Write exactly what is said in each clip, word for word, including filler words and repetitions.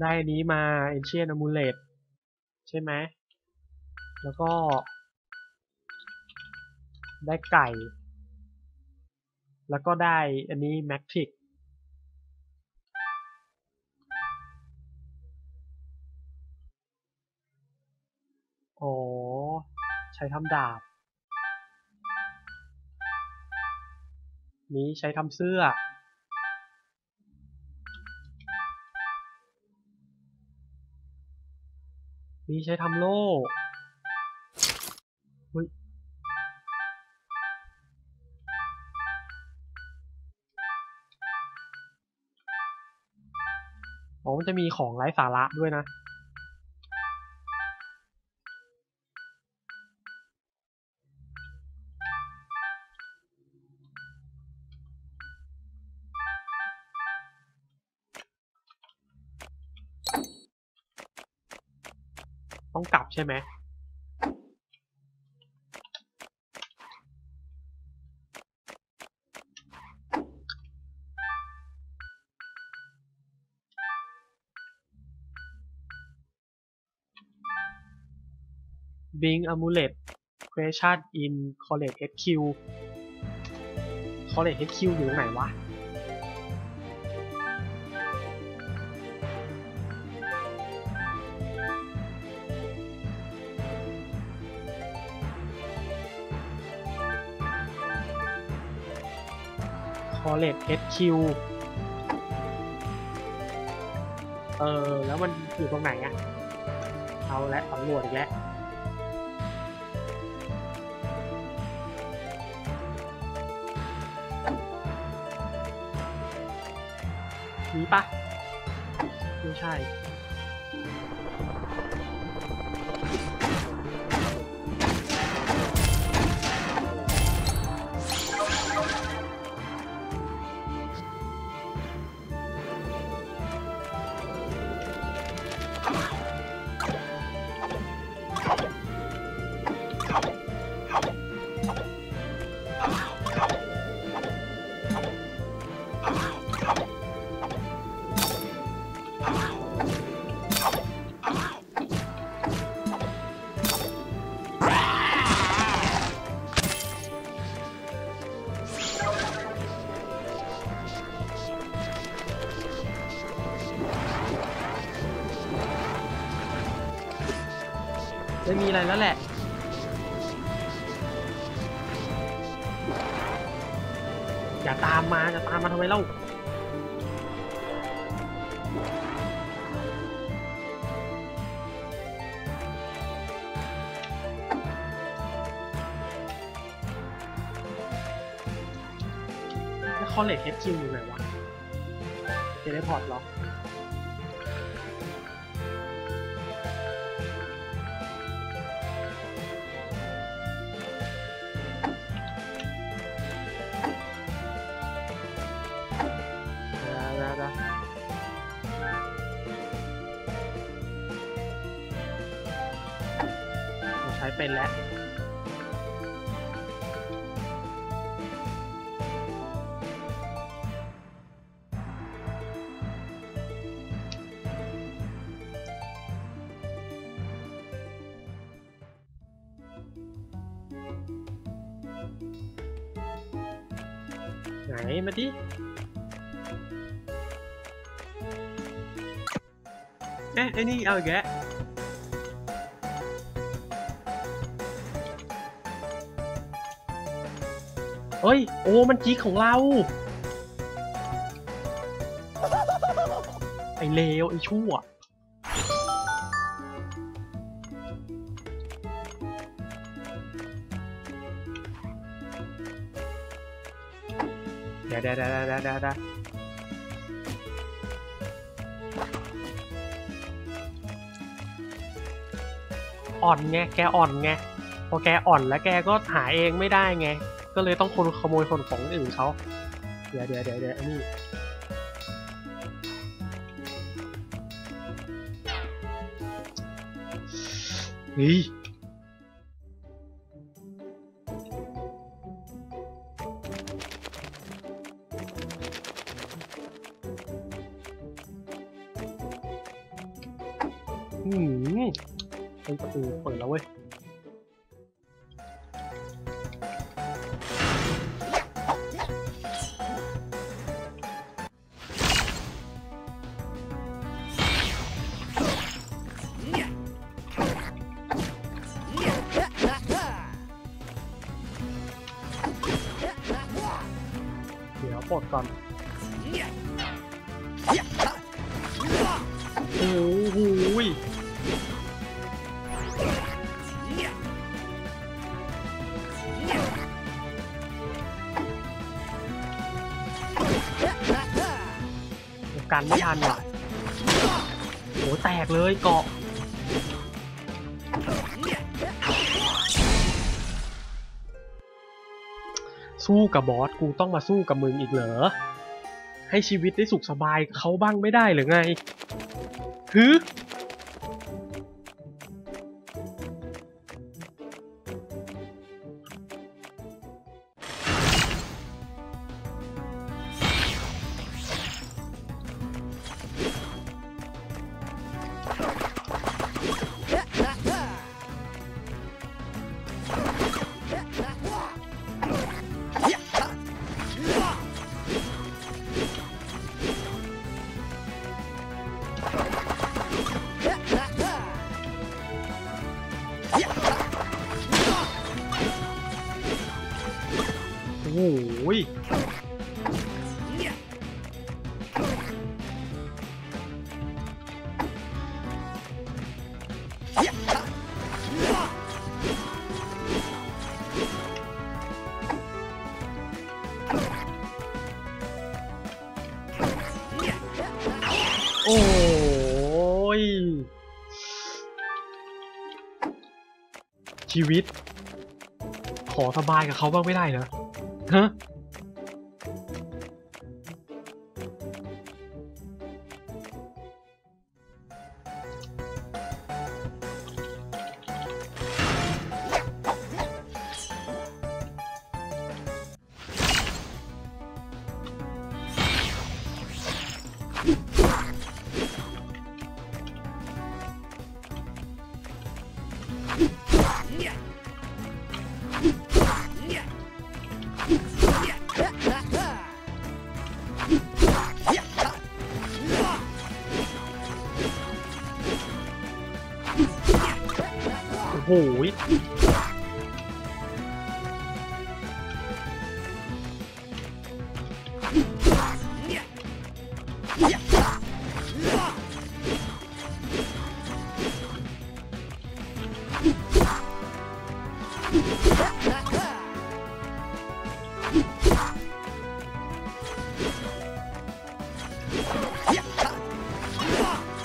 ได้นี้มา Ancient Amulet ใช่ไหมแล้วก็ได้ไก่แล้วก็ได้อันนี้แมกทิกโอ้ใช้ทำดาบนี้ใช้ทำเสื้อนี้ใช้ทำโล่อ๋อมันจะมีของไร้สาระด้วยนะต้องกลับใช่ไหมBring Amulet Creation in College เอช คิว College เอช คิว อยู่ตรงไหนวะCollege เอช คิว เออแล้วมันอยู่ตรงไหนอะเอาละสำรวจอีกแล้วนี้ปะไม่ใช่ไม่มีอะไรแล้วแหละอย่าตามมาอย่าตามมาทำไมเล่าคอลเลจเฮดคิวอยู่ไหนวะเทเลพอร์ตหรอเป็นแล้วไหนมาดิเอ๊ะไอ้นี่เอาแกะเฮ้ยโอ้มันจีของเราไอเลวไอชั่วเดี๋ยวเดี๋ยวเดี๋ยวเดี๋ยวอ่อนไงแกอ่อนไงพอแกอ่อนแล้วแกก็หาเองไม่ได้ไงก็เลยต้องคนขโมยคนของอื่นเขาเดี๋ยวเดี๋ยวเดี๋ยวเดี๋ยวนี่เฮ้ย อืมไอ้ประตูเปิดแล้วเว้ยปลดก่อนโอ้โหการไม่ทันว่ะโอ้แตกเลยเกาะสู้กับบอสกูต้องมาสู้กับมึงอีกเหรอให้ชีวิตได้สุขสบายเขาบ้างไม่ได้หรือไงฮึโอ้ยโอ้ยชีวิตขอสบายกับเขาบ้างไม่ได้เหรอฮะโอ้ย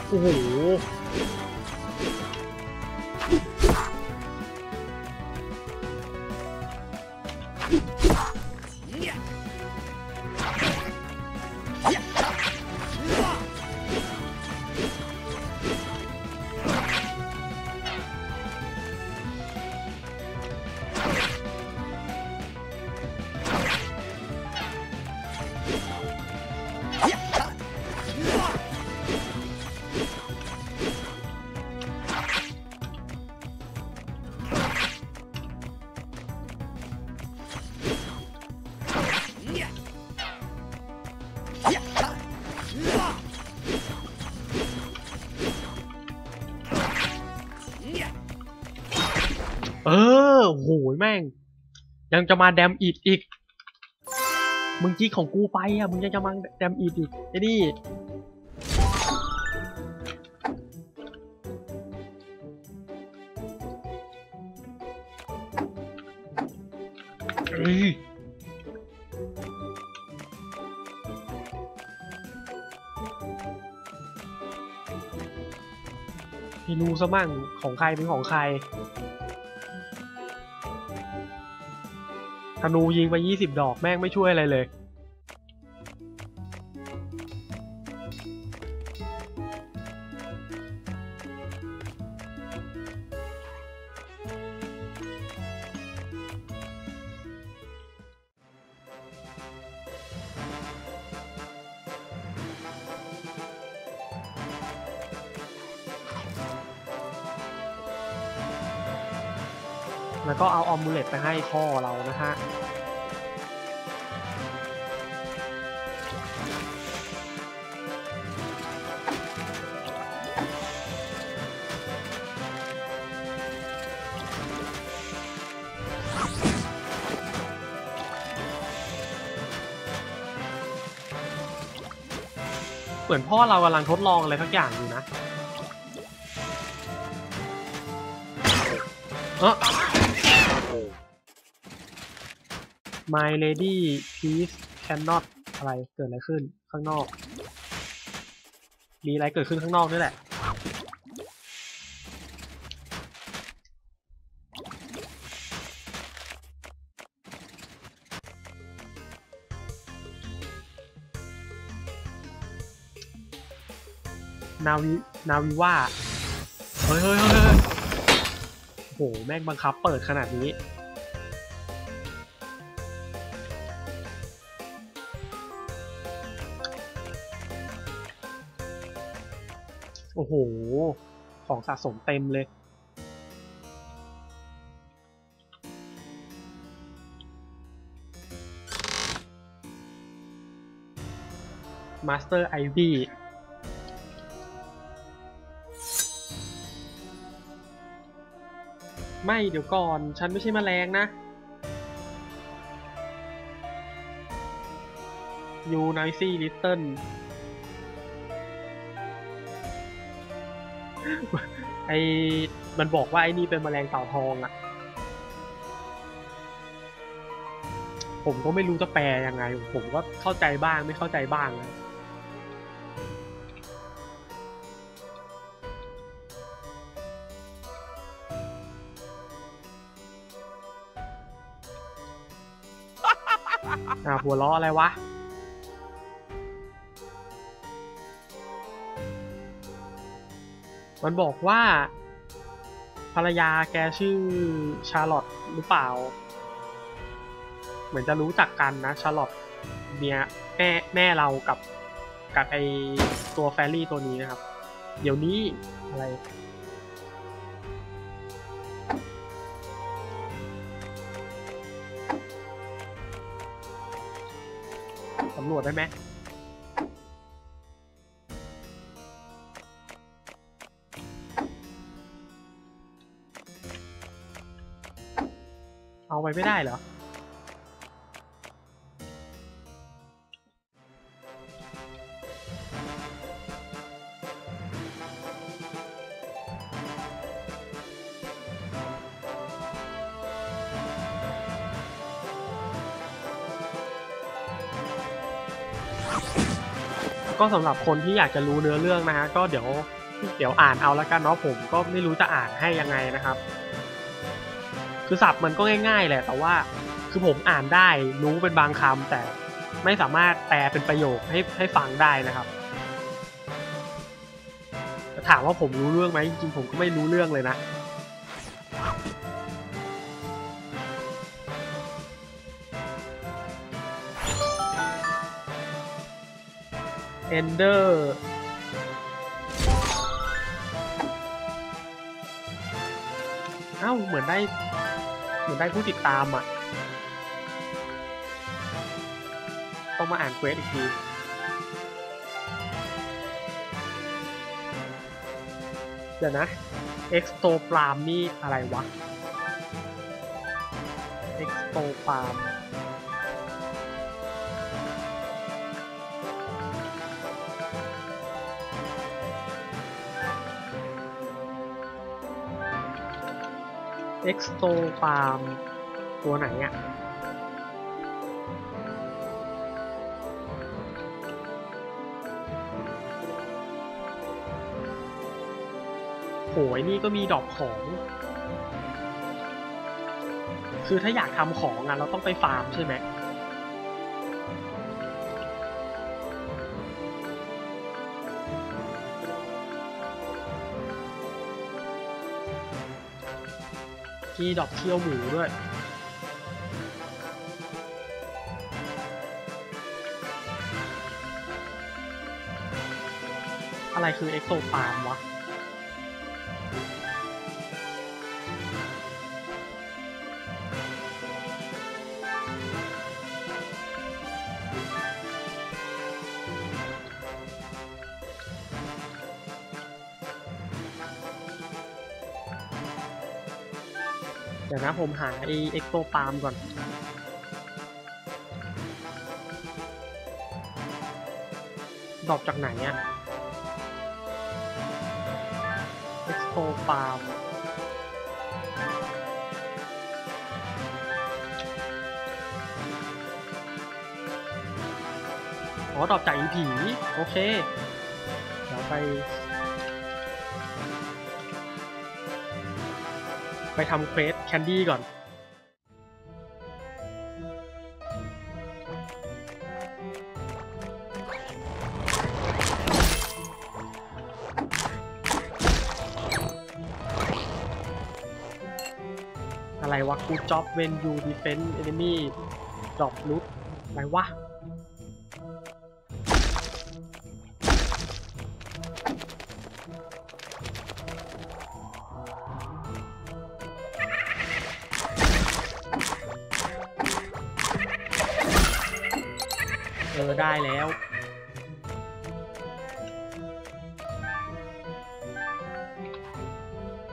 โอ้โหเออโหยแม่งยังจะมาแดมอิดอีกมึงจี้ของกูไปอ่ะมึงยังจะมาแดมอิดอีกไอ้นี่พี่รู้ซะมั่งของใครเป็นของใครธนูยิงไปยี่สิบดอกแม่งไม่ช่วยอะไรเลย แล้วก็เอาออมูเลตไปให้พ่อเรานะฮะเหมือนพ่อเรากำลังทดลองอะไรสักอย่างอยู่นะเออ My Lady Peace Cannot อะไรเกิดอะไรขึ้นข้างนอกมีอะไรเกิดขึ้นข้างนอกนี่แหละนาวินาวิว่าเฮ้ยเฮ้ยเฮ้ยโหแม่งบังคับเปิดขนาดนี้โอ้โหของสะสมเต็มเลยมาสเตอร์ไอวี่ไม่เดี๋ยวก่อนฉันไม่ใช่แมลงนะยูไนซี่ลิตเติ้ลไอมันบอกว่าไอ้นี่เป็นแมลงเต่าทองอะผมก็ไม่รู้จะแปลยังไงผมก็เข้าใจบ้างไม่เข้าใจบ้างนะอ่าหัวล้ออะไรวะมันบอกว่าภรรยาแกชื่อชาร์ลอตหรือเปล่าเหมือนจะรู้จักกันนะชาร์ลอตเมียแม่แม่เรากับกับไอตัวแฟรี่ตัวนี้นะครับเดี๋ยวนี้อะไรสำรวจได้ไหมเอาไปไม่ได้เหรอก็สำหรับคนที่อยากจะรู้เนื้อเรื่องนะฮะก็เดี๋ยวเดี๋ยวอ่านเอาละกันเนาะผมก็ไม่รู้จะอ่านให้ยังไงนะครับคือศัพท์มันก็ง่ายๆแหละแต่ว่าคือผมอ่านได้รู้เป็นบางคำแต่ไม่สามารถแปลเป็นประโยคให้ให้ฟังได้นะครับจะถามว่าผมรู้เรื่องไหมจริงๆผมก็ไม่รู้เรื่องเลยนะเอนเดอร์เอ้าเหมือนได้เหมือนได้ผู้ติดตามอ่ะต้องมาอ่านเควสอีกทีเดี๋ยวนะเอ็กโตปรามนี่อะไรวะเอ็กโตปรามเอ็กโตปาล์มตัวไหนอ่ะโหยนี่ก็มีดอกของคือถ้าอยากทำของอ่ะเราต้องไปฟาร์มใช่ไหมมีดอกเขี้ยวหมูด้วยอะไรคือเอ็กโซปาล์มวะ ดี๋ยวนะผมหาไอเอ็กโซปาล์มก่อนดอกจากไหนเนี่ยเอ็กโซปาล์มอ๋อดอกจากอีผีโอเคเดี๋ยวไปไปทำเควสแคนดี้ก่อนอะไรวะกูจ็อบเวนยูดีเฟนส์เอนมี่ดอกลุกอะไรวะได้แล้ว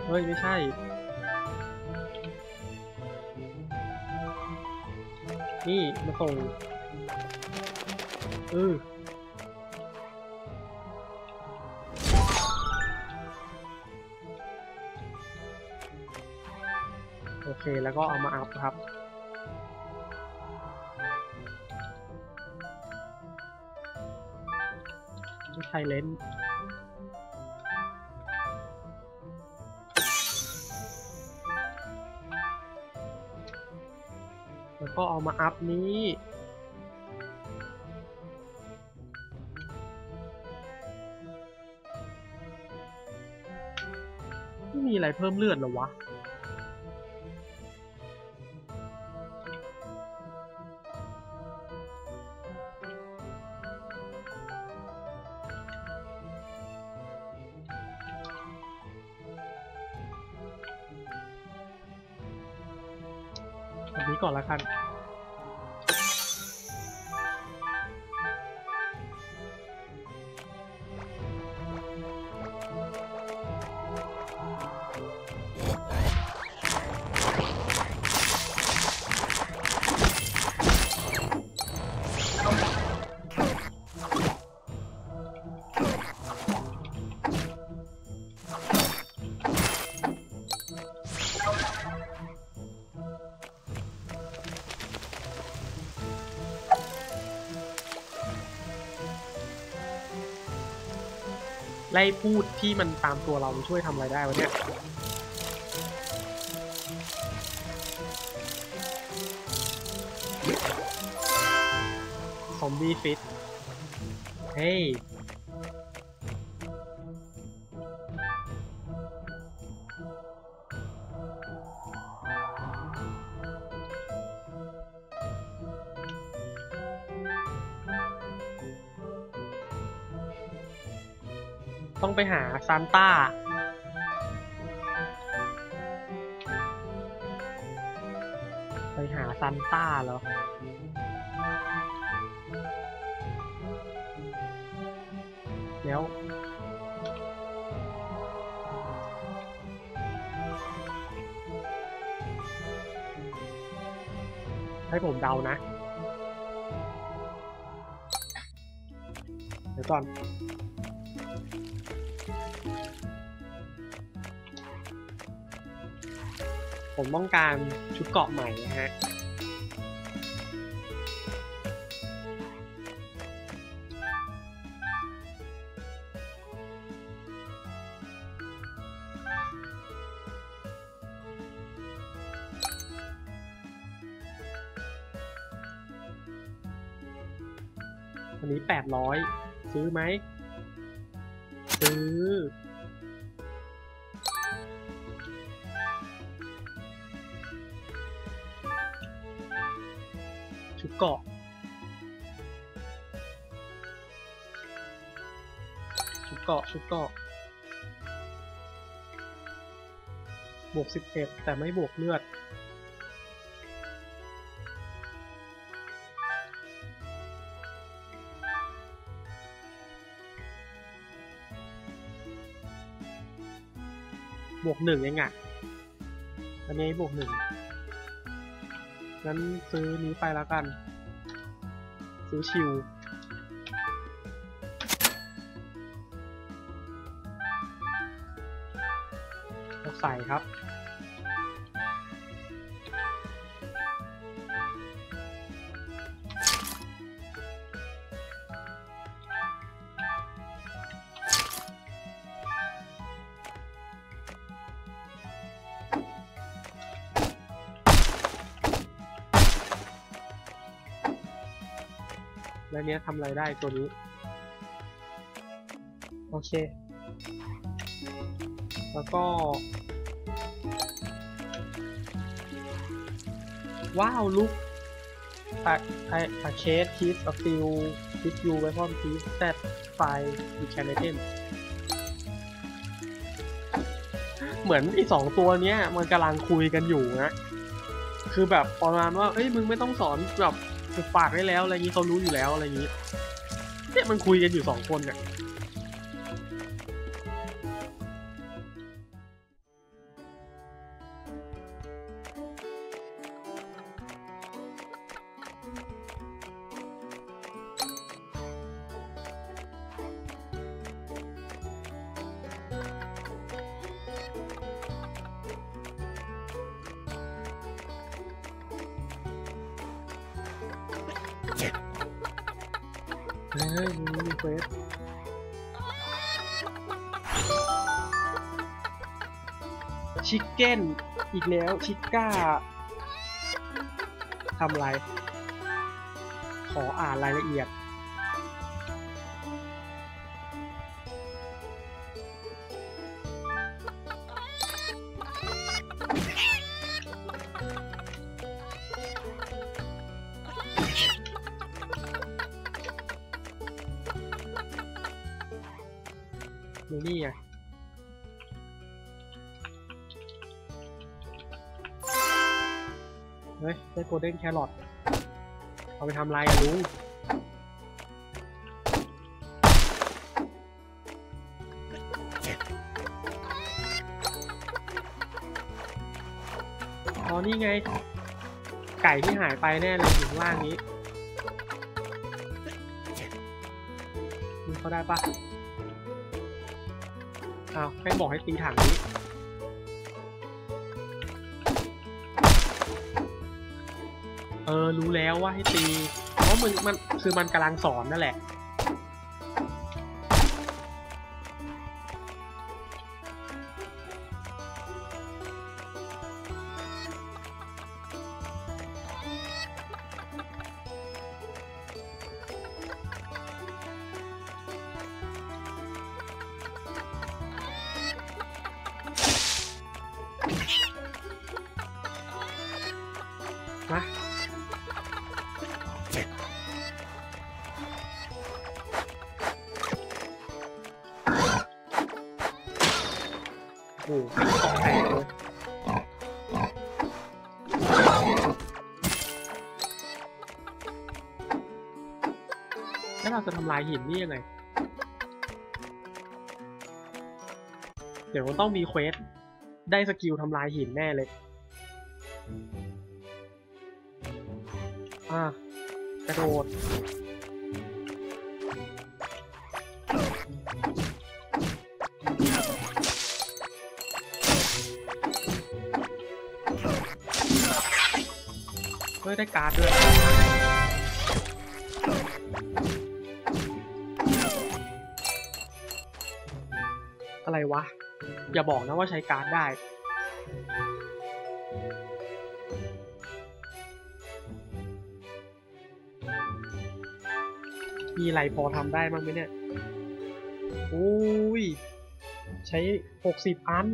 เฮ้ยไม่ใช่นี่มาส่งเออโอเคแล้วก็เอามาอัพครับไทยเลนแล้วก็เอามาอัพนี้ไม่มีอะไรเพิ่มเลือดหรอวะนี้ก่อนละกันไล่พูดที่มันตามตัวเราช่วยทำอะไรได้วะเนี่ยซอมบี้ฟิตเฮ้ยต้องไปหาซานต้าไปหาซานต้าเหรอแล้วให้ผมเดานะเดี๋ยวก่อนผมต้องการชุดเกาะใหม่นะฮะอันนี้แปดร้อยซื้อไหมซื้อเกาะชุดเกาะชุดเกาะบวกสิบเอ็ดแต่ไม่บวกเลือดบวกหนึ่งยังไง อันนี้บวกหนึ่งงั้นซื้อนี้ไปแล้วกันซื้อชิวใส่ครับแล้วเนี้ยทำอะไรได้ตัวนี้โอเคแล้วก็ว้าว look at a case piece of steel with you weapon piece that fire you can item เหมือนอีสองตัวเนี้ยมันกำลังคุยกันอยู่นะคือแบบประมาณว่าเอ้ยมึงไม่ต้องสอนแบบฝึกปากได้แล้วอะไรนี้เขารู้อยู่แล้วอะไรนี้เนี่ยมันคุยกันอยู่สองคนเนี่ยชิคเก้นอีกแล้วชิก้าทำไรขออ่านรายละเอียดนี่ไงเฮ้ยได้โกลเด้นแครอทเอาไปทำลายอะลุงอ๋อนี่ไงไก่ที่หายไปแน่เลยอยู่ล่างนี้มึงเขาได้ปะอ้าวให้บอกให้ตีถังนี้เออรู้แล้วว่าให้ตีเพราะมึงมันคือมันกำลังสอนนั่นแหละมาโอ้แตกเลยแล้วเราจะทำลายหินนี่ยังไงเดี๋ยวต้องมีเควสได้สกิลทำลายหินแน่เลยอ่ะกระโดดเฮ้ยได้การ์ดด้วยอะไรวะอย่าบอกนะว่าใช้การ์ดได้มีอะไรพอทำได้บ้างไหมเนี่ยอุ้ยใช้หกสิบอัน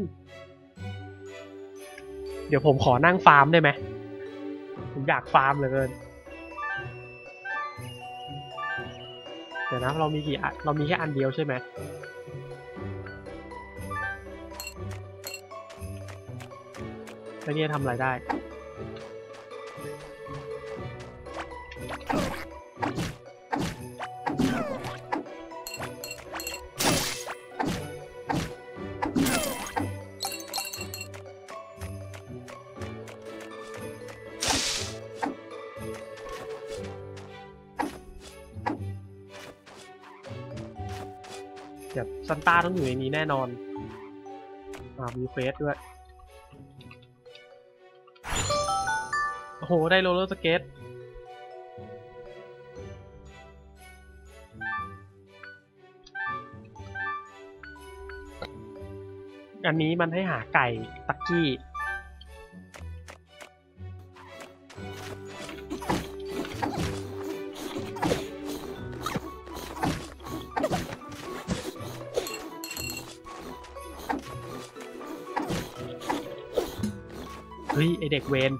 เดี๋ยวผมขอนั่งฟาร์มได้ไหมผมอยากฟาร์มเหลือเกินเดี๋ยวนะเรามีกี่อันเรามีแค่อันเดียวใช่ไหมแล้วเนี่ยทำอะไรได้ แบบซันต้าต้องอยู่ในนี้แน่นอนอ่ามีเฟสด้วยโอ้โหได้โรลเลอร์สเกตอันนี้มันให้หาไก่ตักกี้เฮ้ยไอเด็กเวน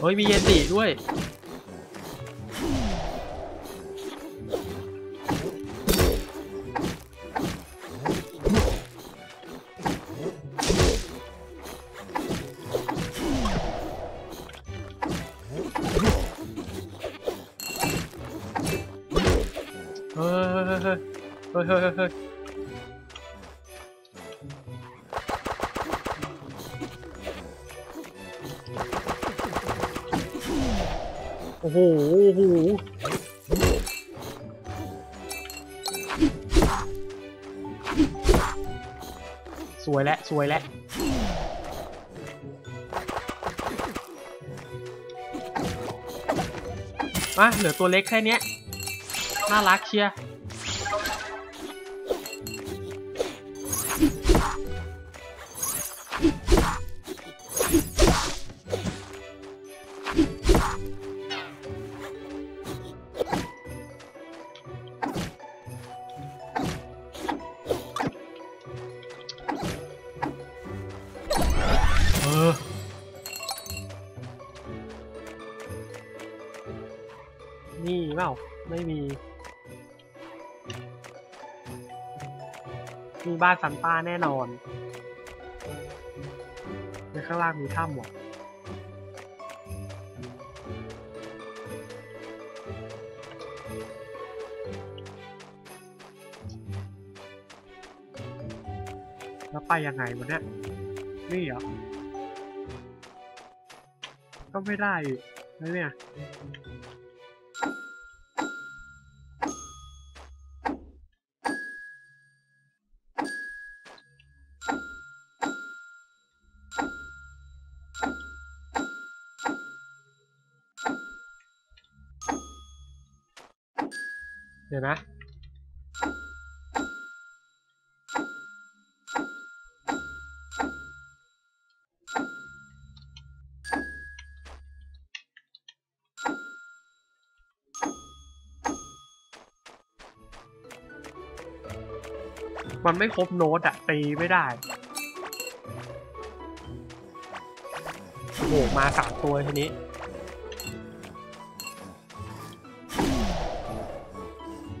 เฮ้ยมีเยติด้วยเฮ้ยเฮ้ยเฮ้ยโอ้โหโอ้โหสวยแล้วสวยแล้วมาเหลือตัวเล็กแค่นี้น่ารักเชียร์นี่เปล่าไม่มีมีบ้านซันต้าแน่นอนในข้างล่างมีถ้ำหมดแล้วไปยังไงวะเนี่ยนี่เหรอก็ไม่ได้อยู่ไม่เนี่ยเดี๋ยวนะมันไม่ครบโน้ตอะตีไม่ได้โอ้โหมาสามตัวทีนี้เ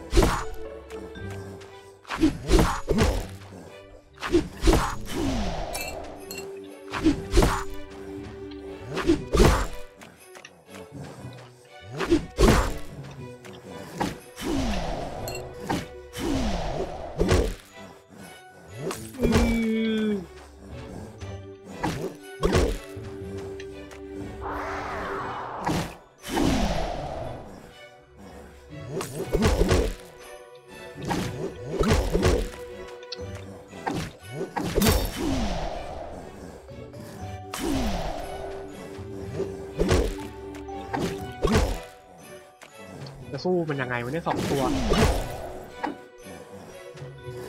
สู้มันยังไงวะเนี่ยสองตัว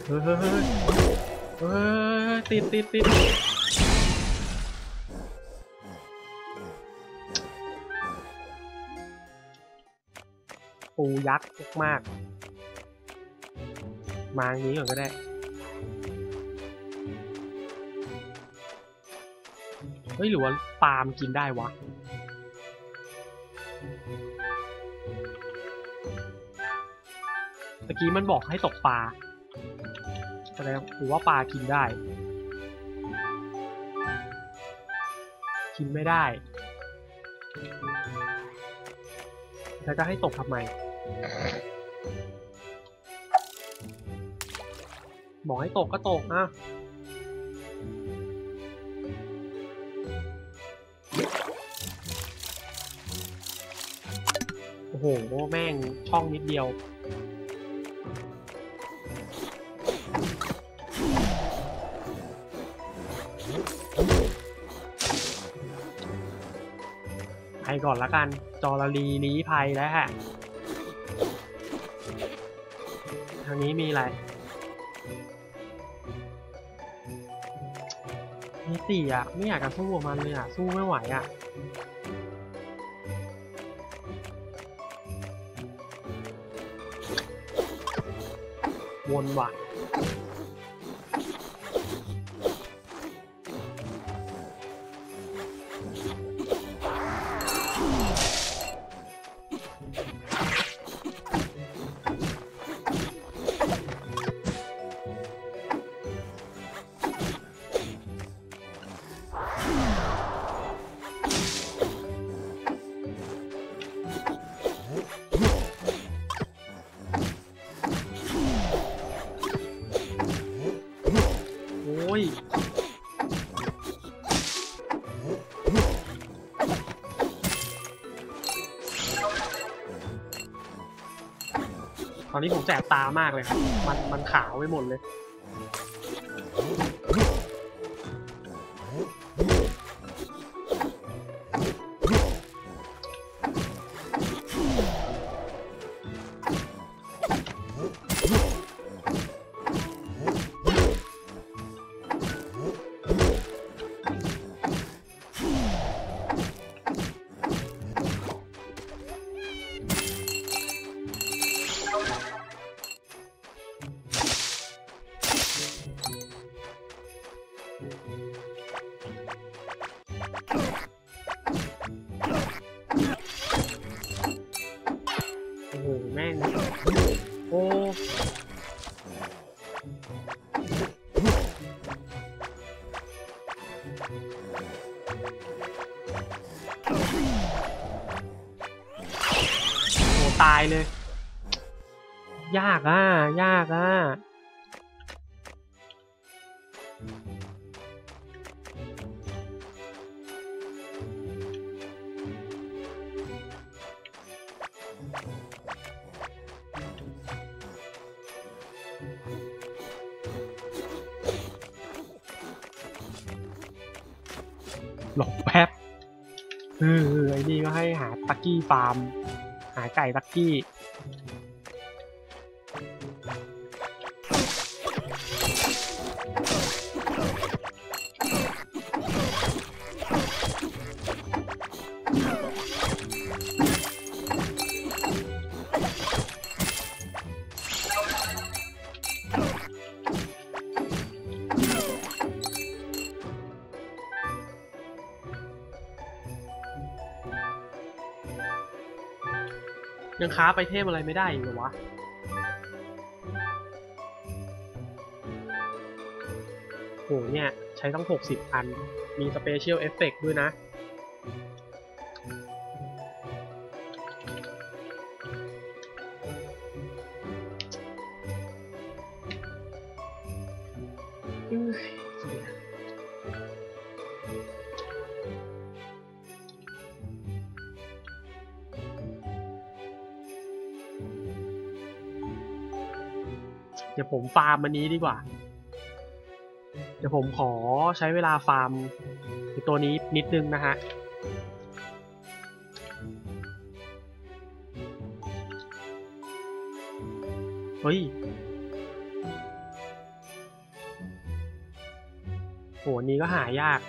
เฮ้ยเฮ้ยเฮ้ยติดติดติดปูยักษ์มากมาอย่างนี้ก่อนก็ได้เฮ้ยหรือว่าปาล์มกินได้วะตะกี้มันบอกให้ตกปลาแสดงว่าปลากินได้ กินไม่ได้แล้วจะให้ตกทำไมบอกให้ตกก็ตกนะโอ้โหแม่งช่องนิดเดียวไปก่อนละกันจอรลีลี้ภัยแล้วฮะทางนี้มีอะไรมีสี่อ่ะไม่อยากจะสู้กับมันเลยอ่ะสู้ไม่ไหวอ่ะวนว่ะตอนนี้ผมแสบตามากเลยครับมันมันขาวไปหมดเลยตายเลยยากอ่ะยากอ่ะหลบแป๊บเออไอ้นี่ก็ให้หาตักกี้ฟาร์มหาไก่ตักกี้ยังค้าไปเทพอะไรไม่ได้อีกเหรอวะโหเนี่ยใช้ต้องหกสิบอันมีสเปเชียลเอฟเฟกต์ด้วยนะเดี๋ยวผมฟาร์มอันนี้ดีกว่าเดี๋ยวผมขอใช้เวลาฟาร์มตัวนี้นิดนึงนะฮะเฮ้ยโหนี้ก็หายาก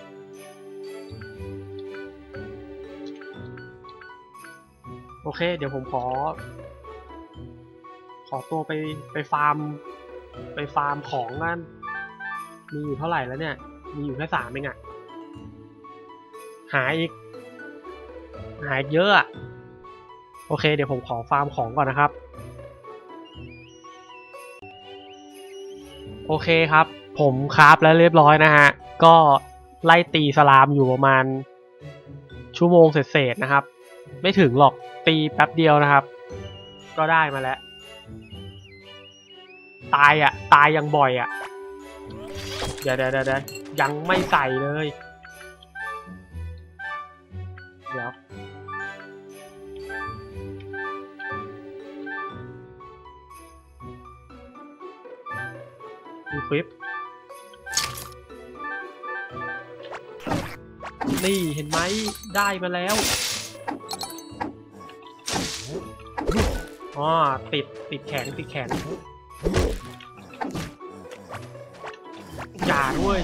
โอเคเดี๋ยวผมขอขอตัวไปไปฟาร์มไปฟาร์มของนั่นมีอยู่เท่าไหร่แล้วเนี่ยมีอยู่แค่สามเองอะหายอีกหายเยอะอะโอเคเดี๋ยวผมขอฟาร์มของก่อนนะครับโอเคครับผมคราฟแล้วเรียบร้อยนะฮะก็ไล่ตีสลามอยู่ประมาณ ชั่วโมงเศษๆนะครับไม่ถึงหรอกตีแป๊บเดียวนะครับก็ได้มาแล้วตายอ่ะตายยังบ่อยอ่ะเดี๋ยวเดี๋ยวเดี๋ยวยังไม่ใส่เลยเดี๋ยวดูคลิปนี่เห็นไหมได้มาแล้วอ๋อติดติดแขนติดแขนจ่าด้วย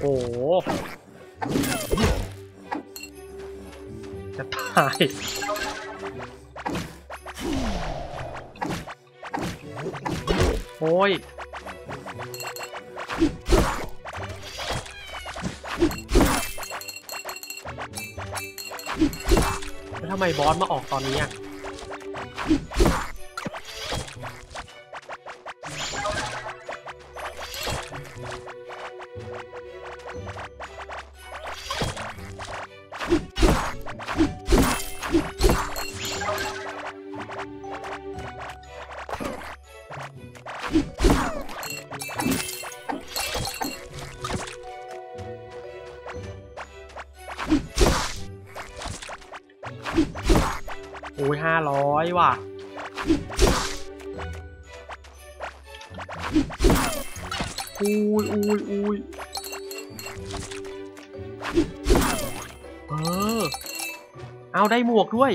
โอ้โหจะตายโอ้ยแล้วทำไมบอสมาออกตอนนี้อ่ะโอ้ยห้าร้อยว่ะอุ้ยอุ้ยอุ้ยเออเอาได้หมวกด้วย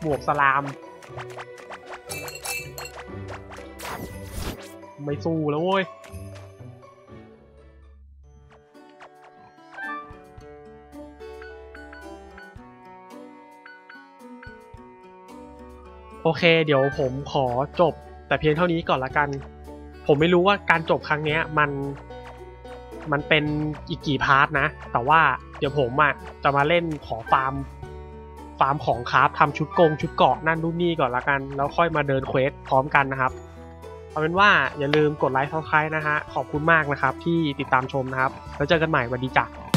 หมวกสลามไม่สู้แล้วเว้ยโอเคเดี๋ยวผมขอจบแต่เพียงเท่านี้ก่อนละกันผมไม่รู้ว่าการจบครั้งนี้มันมันเป็นอีกกี่พาร์ทนะแต่ว่าเดี๋ยวผมอ่ะจะมาเล่นขอฟาร์มฟาร์มของคราฟทำชุดกงชุดเกาะนั่นนู่นนี่ก่อนละกันแล้วค่อยมาเดินเควสพร้อมกันนะครับเอาเป็นว่าอย่าลืมกดไลค์ซับสไครบ์นะฮะขอบคุณมากนะครับที่ติดตามชมนะครับแล้วเจอกันใหม่วันดีจ้ะ